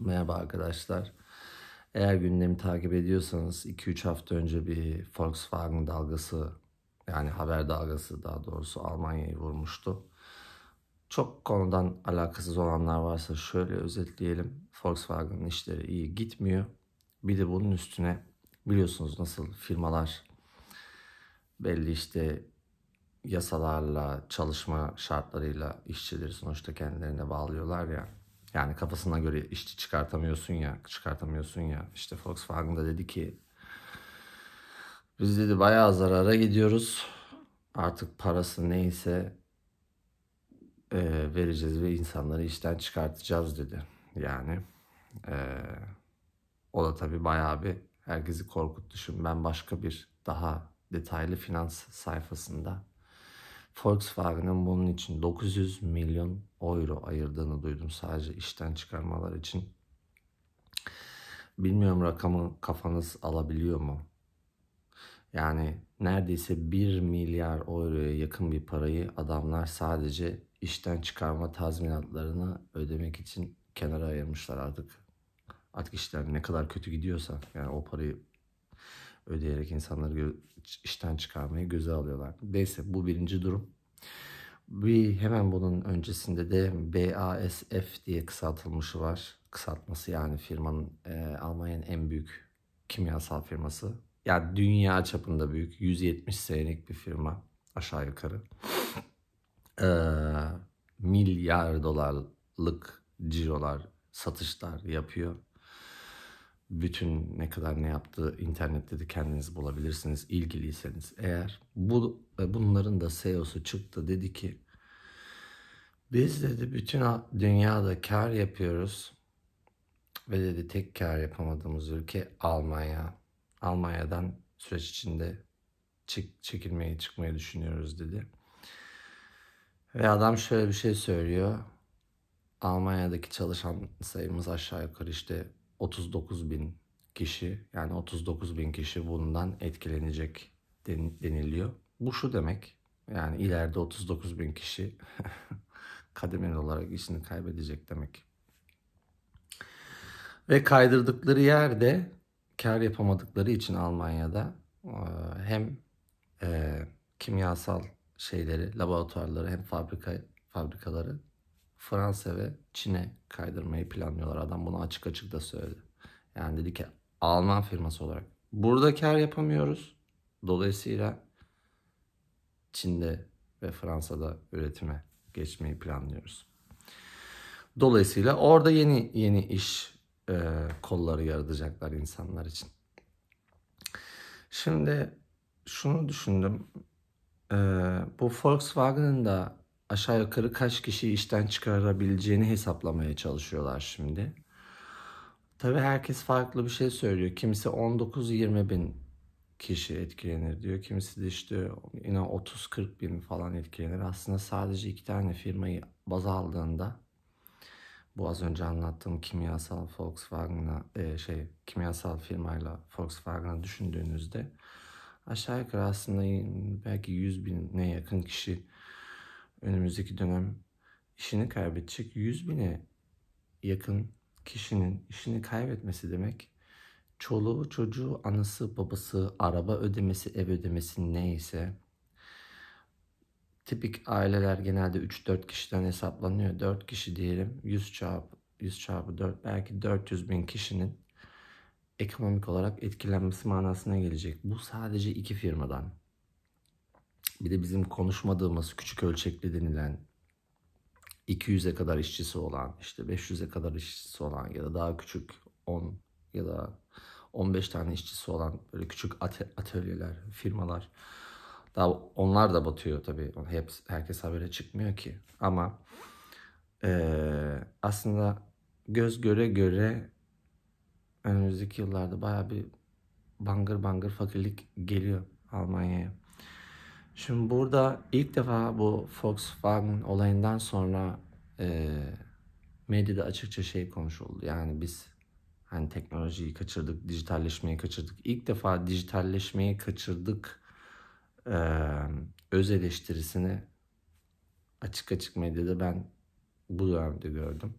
Merhaba arkadaşlar. Eğer gündemi takip ediyorsanız 2-3 hafta önce bir Volkswagen dalgası, yani haber dalgası daha doğrusu, Almanya'yı vurmuştu. Çok konudan alakasız olanlar varsa şöyle özetleyelim. Volkswagen'ın işleri iyi gitmiyor. Bir de bunun üstüne biliyorsunuz nasıl firmalar belli işte yasalarla, çalışma şartlarıyla işçileri sonuçta kendilerine bağlıyorlar ya. Yani kafasına göre işçi çıkartamıyorsun ya. İşte Volkswagen da dedi ki biz dedi bayağı zarara gidiyoruz. Artık parası neyse vereceğiz ve insanları işten çıkartacağız dedi. Yani o da tabii bayağı bir herkesi korkuttu. Şimdi ben başka bir daha detaylı finans sayfasında Volkswagen'ın bunun için 900 milyon euro ayırdığını duydum sadece işten çıkarmalar için. Bilmiyorum rakamı kafanız alabiliyor mu? Yani neredeyse 1 milyar euroya yakın bir parayı adamlar sadece işten çıkarma tazminatlarını ödemek için kenara ayırmışlar artık. Artık işler ne kadar kötü gidiyorsa yani o parayı ödeyerek insanları işten çıkarmayı göze alıyorlar. Neyse bu birinci durum. Hemen bunun öncesinde de BASF diye kısaltılmışı var. Kısaltması yani firmanın Almanya'nın en büyük kimyasal firması. Yani dünya çapında büyük, 170 senelik bir firma aşağı yukarı. Milyar dolarlık cirolar, satışlar yapıyor. Bütün ne kadar ne yaptığı internette de kendiniz bulabilirsiniz ilgiliyseniz eğer. Bunların da CEO'su çıktı, dedi ki biz dedi bütün dünyada kar yapıyoruz ve dedi tek kar yapamadığımız ülke Almanya. Almanya'dan süreç içinde çıkmayı düşünüyoruz dedi. Ve adam şöyle bir şey söylüyor. Almanya'daki çalışan sayımız aşağı yukarı işte 39 bin kişi, yani 39 bin kişi bundan etkilenecek deniliyor. Bu şu demek, yani ileride 39 bin kişi kademeli olarak işini kaybedecek demek. Ve kaydırdıkları yerde kar yapamadıkları için Almanya'da hem kimyasal şeyleri, laboratuvarları hem fabrikaları Fransa ve Çin'e kaydırmayı planlıyorlar. Adam bunu açık açık da söyledi. Yani dedi ki Alman firması olarak burada kar yapamıyoruz. Dolayısıyla Çin'de ve Fransa'da üretime geçmeyi planlıyoruz. Dolayısıyla orada yeni iş kolları yaratacaklar insanlar için. Şimdi şunu düşündüm. Bu Volkswagen'ın da aşağı yukarı kaç kişiyi işten çıkarabileceğini hesaplamaya çalışıyorlar şimdi. Tabii herkes farklı bir şey söylüyor. Kimisi 19-20 bin kişi etkilenir diyor. Kimisi de işte yine 30-40 bin falan etkilenir. Aslında sadece iki tane firmayı baza aldığında bu az önce anlattığım kimyasal Volkswagen'a kimyasal firmayla Volkswagen'a düşündüğünüzde aşağı yukarı aslında belki 100 bine yakın kişi önümüzdeki dönem işini kaybedecek. 100 bine yakın kişinin işini kaybetmesi demek, çoluğu, çocuğu, anası, babası, araba ödemesi, ev ödemesi neyse. Tipik aileler genelde 3-4 kişiden hesaplanıyor. 4 kişi diyelim, 100 çarpı 4, belki 400 bin kişinin ekonomik olarak etkilenmesi manasına gelecek. Bu sadece iki firmadan. Bir de bizim konuşmadığımız küçük ölçekli denilen 200'e kadar işçisi olan, işte 500'e kadar işçisi olan ya da daha küçük 10 ya da 15 tane işçisi olan böyle küçük atölyeler, firmalar. Daha onlar da batıyor tabii. Herkes habere çıkmıyor ki. Ama aslında göz göre göre önümüzdeki yıllarda bayağı bir bangır bangır fakirlik geliyor Almanya'ya. Şimdi burada ilk defa bu Volkswagen olayından sonra medyada açıkça şey konuşuldu. Yani biz hani teknolojiyi kaçırdık, dijitalleşmeyi kaçırdık. İlk defa dijitalleşmeyi kaçırdık öz eleştirisini açık medyada ben bu dönemde gördüm.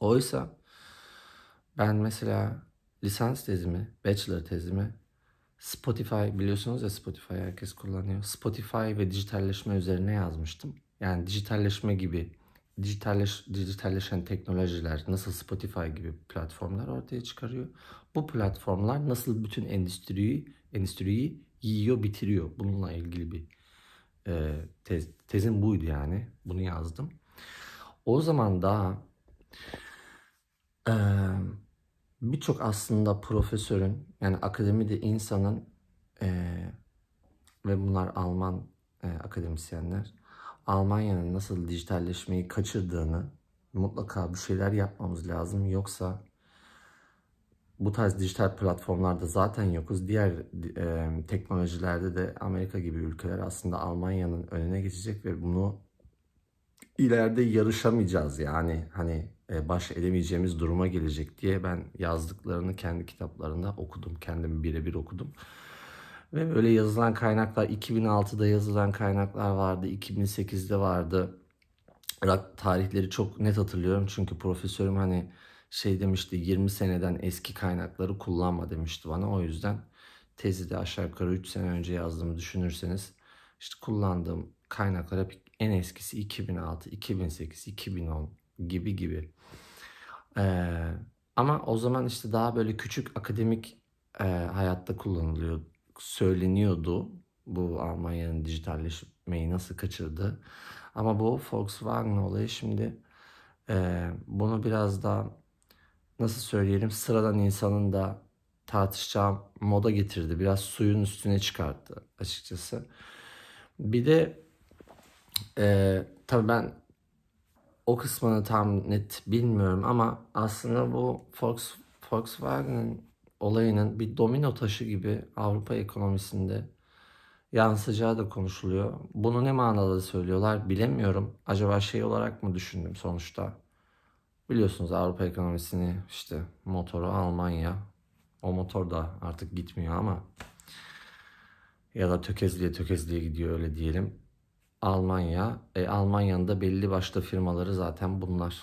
Oysa Ben mesela lisans tezimi, bachelor tezimi Spotify, biliyorsunuz ya Spotify herkes kullanıyor. Spotify ve dijitalleşme üzerine yazmıştım. Yani dijitalleşme gibi, dijitalleşen teknolojiler nasıl Spotify gibi platformlar ortaya çıkarıyor. Bu platformlar nasıl bütün endüstriyi yiyor, bitiriyor. Bununla ilgili bir tezim buydu yani. Bunu yazdım. O zaman daha birçok aslında profesörün, yani akademide insanın ve bunlar Alman akademisyenler, Almanya'nın nasıl dijitalleşmeyi kaçırdığını, mutlaka bir şeyler yapmamız lazım. Yoksa bu tarz dijital platformlarda zaten yokuz. Diğer teknolojilerde de Amerika gibi ülkeler aslında Almanya'nın önüne geçecek ve bunu ileride yarışamayacağız yani, hani baş edemeyeceğimiz duruma gelecek diye ben yazdıklarını kendi kitaplarında okudum. Kendimi birebir okudum. Ve böyle yazılan kaynaklar, 2006'da yazılan kaynaklar vardı, 2008'de vardı. Tarihleri çok net hatırlıyorum çünkü profesörüm hani şey demişti, 20 seneden eski kaynakları kullanma demişti bana. O yüzden tezi de aşağı yukarı 3 sene önce yazdığımı düşünürseniz işte kullandığım kaynaklar hep en eskisi 2006, 2008, 2010 gibi. Ama o zaman işte daha böyle küçük akademik hayatta kullanılıyor, söyleniyordu bu Almanya'nın dijitalleşmeyi nasıl kaçırdı. Ama bu Volkswagen olayı şimdi bunu biraz daha nasıl söyleyelim sıradan insanın da tartışacağı moda getirdi. Biraz suyun üstüne çıkarttı açıkçası. Bir de tabii ben o kısmını tam net bilmiyorum ama aslında bu Volkswagen'ın olayının bir domino taşı gibi Avrupa ekonomisinde yansıyacağı da konuşuluyor. Bunu ne manada söylüyorlar bilemiyorum. Acaba şey olarak mı düşündüm sonuçta? Biliyorsunuz Avrupa ekonomisini işte motoru Almanya. O motor da artık gitmiyor ama ya da tökezliye gidiyor öyle diyelim. Almanya, Almanya'nın da belli başlı firmaları zaten bunlar.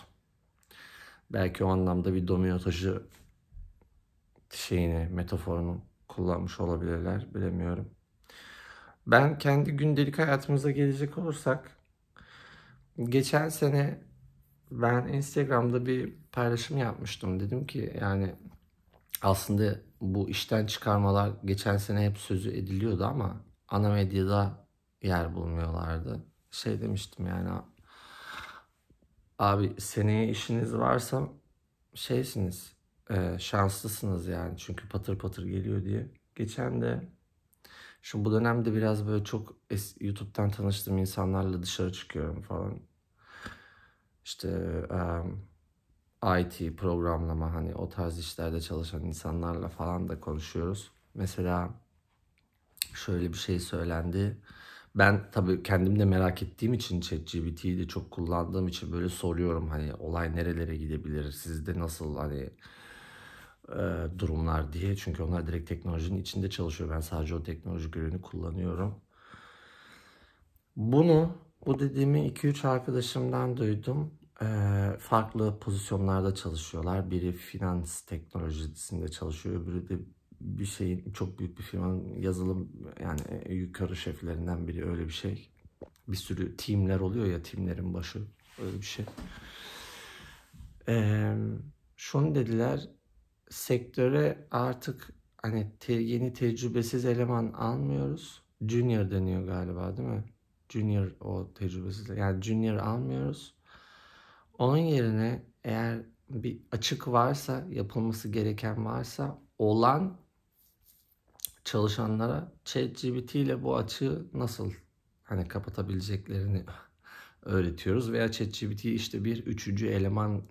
Belki o anlamda bir domino taşı metaforunu kullanmış olabilirler, bilemiyorum. Ben kendi gündelik hayatımıza gelecek olursak, geçen sene ben Instagram'da bir paylaşım yapmıştım. Dedim ki yani aslında bu işten çıkarmalar geçen sene hep sözü ediliyordu ama ana medyada yer bulmuyorlardı. Şey demiştim yani, abi seneye işiniz varsa şeysiniz, şanslısınız yani çünkü patır patır geliyor diye. Geçen de şu bu dönemde biraz böyle çok YouTube'dan tanıştığım insanlarla dışarı çıkıyorum falan. İşte IT, programlama, hani o tarz işlerde çalışan insanlarla falan da konuşuyoruz. Mesela şöyle bir şey söylendi. Ben tabii kendim de merak ettiğim için ChatGPT'yi de çok kullandığım için böyle soruyorum hani olay nerelere gidebilir, sizde nasıl hani durumlar diye. Çünkü onlar direkt teknolojinin içinde çalışıyor. Ben sadece o teknolojik ürünü kullanıyorum. Bu dediğimi 2-3 arkadaşımdan duydum. Farklı pozisyonlarda çalışıyorlar. Biri finans teknolojisinde çalışıyor, öbürü de bir şeyin, çok büyük bir firmanın yazılım yani yukarı şeflerinden biri, öyle bir şey. Bir sürü teamler oluyor ya, teamlerin başı, öyle bir şey. Şunu dediler, sektöre artık hani yeni tecrübesiz eleman almıyoruz. Junior deniyor galiba değil mi? Junior, o tecrübesiz, yani junior almıyoruz. Onun yerine eğer bir açık varsa, yapılması gereken varsa olan çalışanlara ChatGPT ile bu açığı nasıl hani kapatabileceklerini öğretiyoruz veya ChatGPT'yi işte bir üçüncü eleman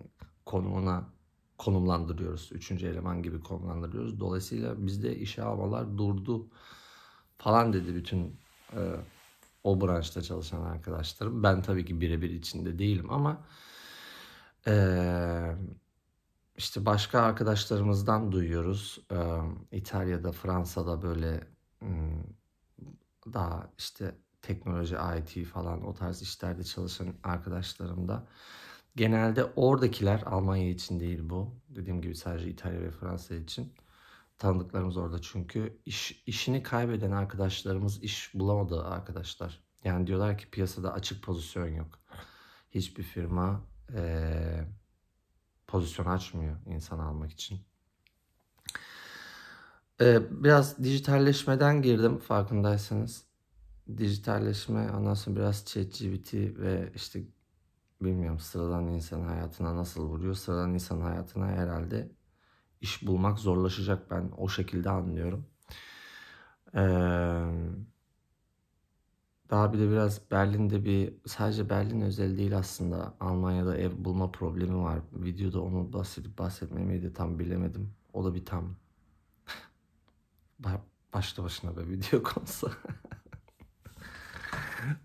konumuna konumlandırıyoruz. Üçüncü eleman gibi konumlandırıyoruz. Dolayısıyla bizde işe almalar durdu falan dedi bütün o branşta çalışan arkadaşlarım. Ben tabii ki birebir içinde değilim ama işte başka arkadaşlarımızdan duyuyoruz. İtalya'da, Fransa'da böyle daha işte teknoloji, IT falan o tarz işlerde çalışan arkadaşlarım da genelde oradakiler, Almanya için değil bu, dediğim gibi sadece İtalya ve Fransa için tanıdıklarımız orada, çünkü işini kaybeden arkadaşlarımız iş bulamadı arkadaşlar. Yani diyorlar ki piyasada açık pozisyon yok. Hiçbir firma pozisyon açmıyor insan almak için. Biraz dijitalleşmeden girdim farkındaysanız. Dijitalleşme, ondan sonra biraz ChatGPT ve işte bilmiyorum sıradan insan hayatına nasıl vuruyor. Sıradan insan hayatına herhalde iş bulmak zorlaşacak, ben o şekilde anlıyorum. Daha bir de biraz Berlin'de sadece Berlin özel değil aslında, Almanya'da ev bulma problemi var. Videoda onu bahsetmemeyi de tam bilemedim. O da bir tam başta başına bir video konusu.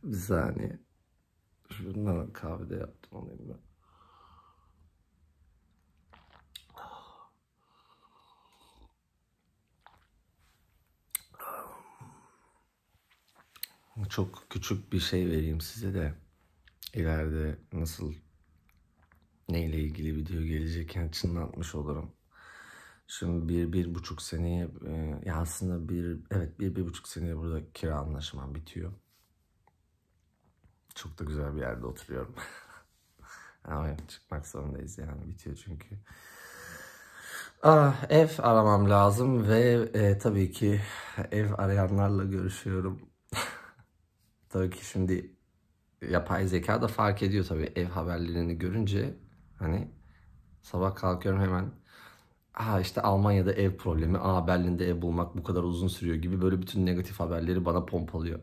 Bir saniye. Şundan kahvede yaptım onu ben. Çok küçük bir şey vereyim size de ileride neyle ilgili video gelecek yani çınlatmış olurum. Şimdi 1,5 seneye aslında bir buçuk seneye burada kira anlaşmam bitiyor. Çok da güzel bir yerde oturuyorum. Ama çıkmak zorundayız yani, bitiyor çünkü. Ev aramam lazım ve tabii ki ev arayanlarla görüşüyorum. Tabii ki şimdi yapay zeka da fark ediyor tabii ev haberlerini görünce. Hani sabah kalkıyorum hemen, işte Almanya'da ev problemi, Berlin'de ev bulmak bu kadar uzun sürüyor gibi böyle bütün negatif haberleri bana pompalıyor.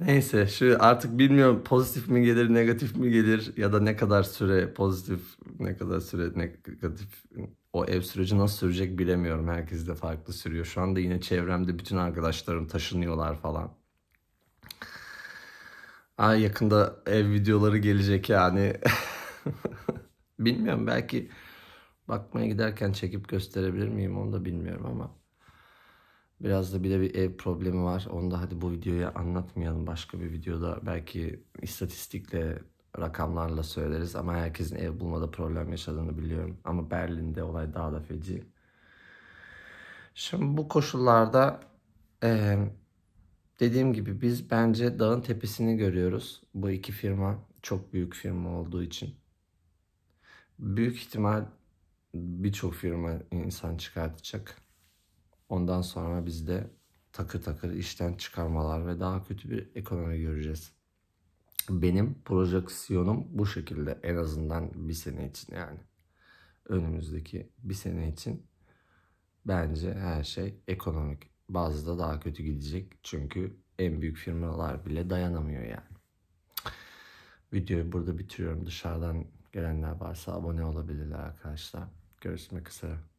Neyse, şu artık bilmiyorum pozitif mi gelir negatif mi gelir ya da ne kadar süre pozitif ne kadar süre negatif, o ev süreci nasıl sürecek bilemiyorum. Herkes de farklı sürüyor. Şu anda yine çevremde bütün arkadaşlarım taşınıyorlar falan. Yakında ev videoları gelecek yani. Bilmiyorum, belki bakmaya giderken çekip gösterebilir miyim onu da bilmiyorum ama. Biraz da bir ev problemi var. Onu da hadi bu videoya anlatmayalım. Başka bir videoda belki istatistikle, rakamlarla söyleriz. Ama herkesin ev bulmada problem yaşadığını biliyorum. Ama Berlin'de olay daha da feci. Şimdi bu koşullarda dediğim gibi biz bence dağın tepesini görüyoruz. Bu iki firma çok büyük firma olduğu için. Büyük ihtimal birçok firma insan çıkartacak. Ondan sonra biz de takır takır işten çıkarmalar ve daha kötü bir ekonomi göreceğiz. Benim projeksiyonum bu şekilde, en azından bir sene için yani. Önümüzdeki bir sene için bence her şey ekonomik. Bazı da daha kötü gidecek çünkü en büyük firmalar bile dayanamıyor yani. Videoyu burada bitiriyorum. Dışarıdan gelenler varsa abone olabilirler arkadaşlar. Görüşmek üzere.